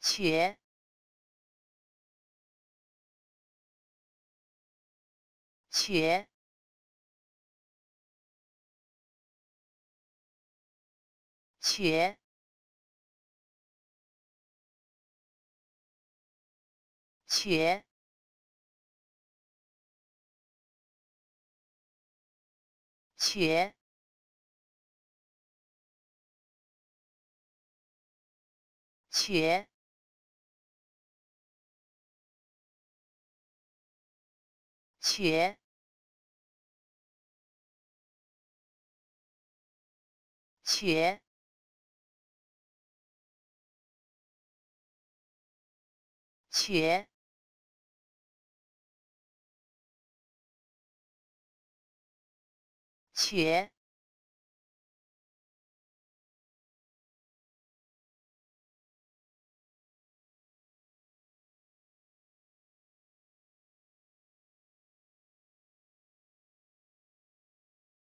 瘸，瘸，瘸，瘸，瘸。 瘸，瘸，瘸，瘸，瘸。